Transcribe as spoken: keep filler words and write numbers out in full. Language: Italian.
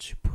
Oggi